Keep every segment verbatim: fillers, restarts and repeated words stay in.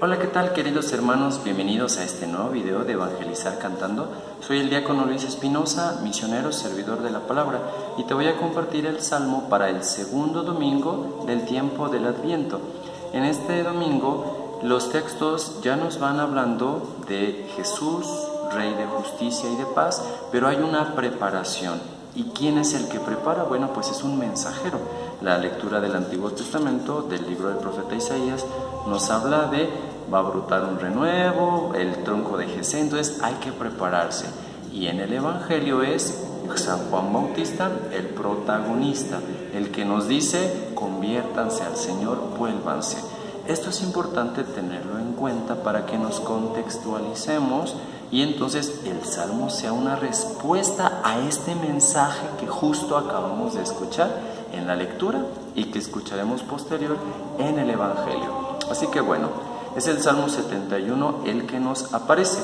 Hola, ¿qué tal, queridos hermanos? Bienvenidos a este nuevo video de Evangelizar Cantando. Soy el diácono Luis Espinosa, misionero, servidor de la palabra, y te voy a compartir el Salmo para el segundo domingo del tiempo del Adviento. En este domingo, los textos ya nos van hablando de Jesús, Rey de justicia y de paz, pero hay una preparación. ¿Y quién es el que prepara? Bueno, pues es un mensajero. La lectura del Antiguo Testamento, del libro del profeta Isaías, nos habla de va a brotar un renuevo, el tronco de Jesé, entonces hay que prepararse. Y en el Evangelio es San Juan Bautista el protagonista, el que nos dice, conviértanse al Señor, vuélvanse. Esto es importante tenerlo en cuenta para que nos contextualicemos y entonces el Salmo sea una respuesta a este mensaje que justo acabamos de escuchar en la lectura y que escucharemos posterior en el Evangelio. Así que bueno, es el Salmo setenta y uno el que nos aparece.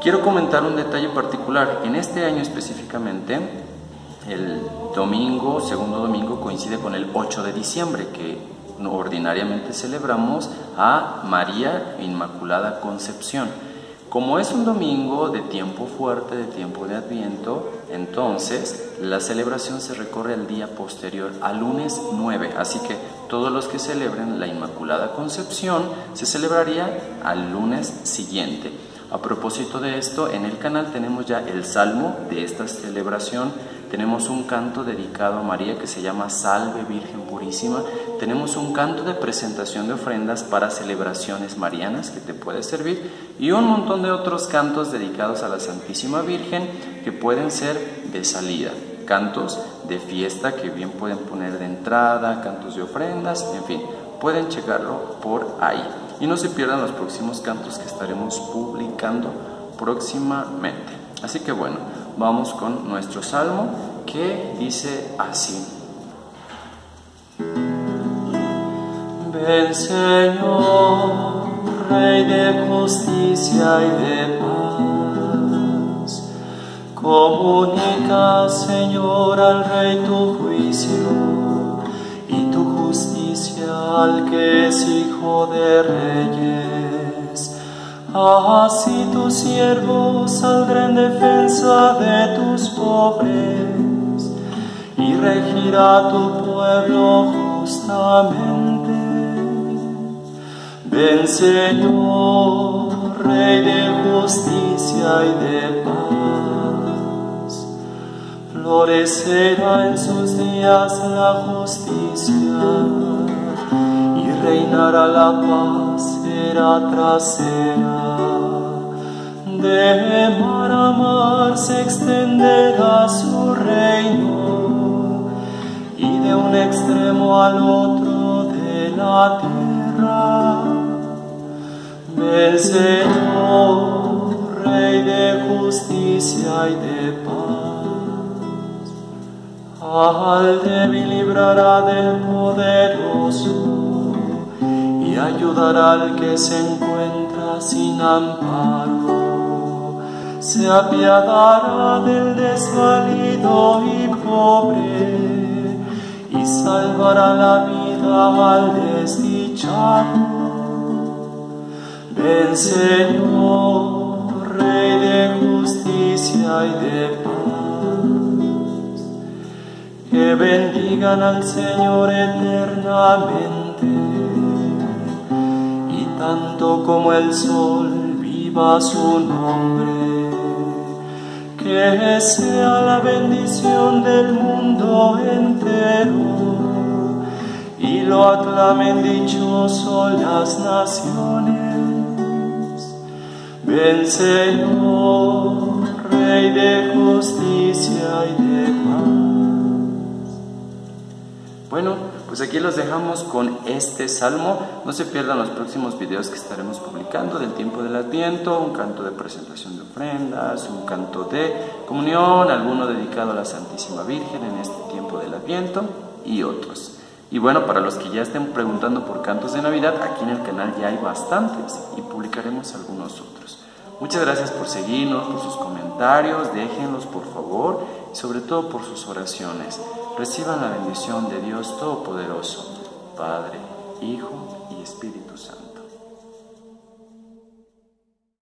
Quiero comentar un detalle particular. En este año específicamente, el domingo, segundo domingo, coincide con el ocho de diciembre, que ordinariamente celebramos a María Inmaculada Concepción. Como es un domingo de tiempo fuerte, de tiempo de Adviento, entonces la celebración se recorre al día posterior, al lunes nueve. Así que todos los que celebren la Inmaculada Concepción se celebraría al lunes siguiente. A propósito de esto, en el canal tenemos ya el salmo de esta celebración. Tenemos un canto dedicado a María que se llama Salve Virgen Purísima. Tenemos un canto de presentación de ofrendas para celebraciones marianas que te puede servir y un montón de otros cantos dedicados a la Santísima Virgen que pueden ser de salida. Cantos de fiesta que bien pueden poner de entrada, cantos de ofrendas, en fin, pueden checarlo por ahí. Y no se pierdan los próximos cantos que estaremos publicando próximamente. Así que bueno, vamos con nuestro salmo que dice así. Ven Señor, Rey de justicia y de paz, comunica Señor al Rey tu juicio y tu justicia al que es Hijo de Reyes. Así tus siervos saldrán en defensa de tus pobres y regirá tu pueblo justamente. Ven Señor, Rey de justicia y de paz, florecerá en sus días la justicia y reinará la paz, será trasera. De mar a mar se extenderá su reino y de un extremo al otro de la tierra. Ven Señor, Rey de justicia y de paz, al débil librará del poderoso y ayudará al que se encuentra sin amparo. Se apiadará del desvalido y pobre y salvará la vida al desdichado. Ven Señor, Rey de justicia y de paz, que bendigan al Señor eternamente, y tanto como el sol viva su nombre, que sea la bendición del mundo entero, y lo aclamen dichoso las naciones. Ven Señor, Rey de justicia y de paz. Bueno, pues aquí los dejamos con este salmo. No se pierdan los próximos videos que estaremos publicando del tiempo del Adviento, un canto de presentación de ofrendas, un canto de comunión, alguno dedicado a la Santísima Virgen en este tiempo del Adviento y otros. Y bueno, para los que ya estén preguntando por cantos de Navidad, aquí en el canal ya hay bastantes y publicaremos algunos otros. Muchas gracias por seguirnos, por sus comentarios, déjenlos por favor, y sobre todo por sus oraciones. Reciban la bendición de Dios Todopoderoso, Padre, Hijo y Espíritu Santo.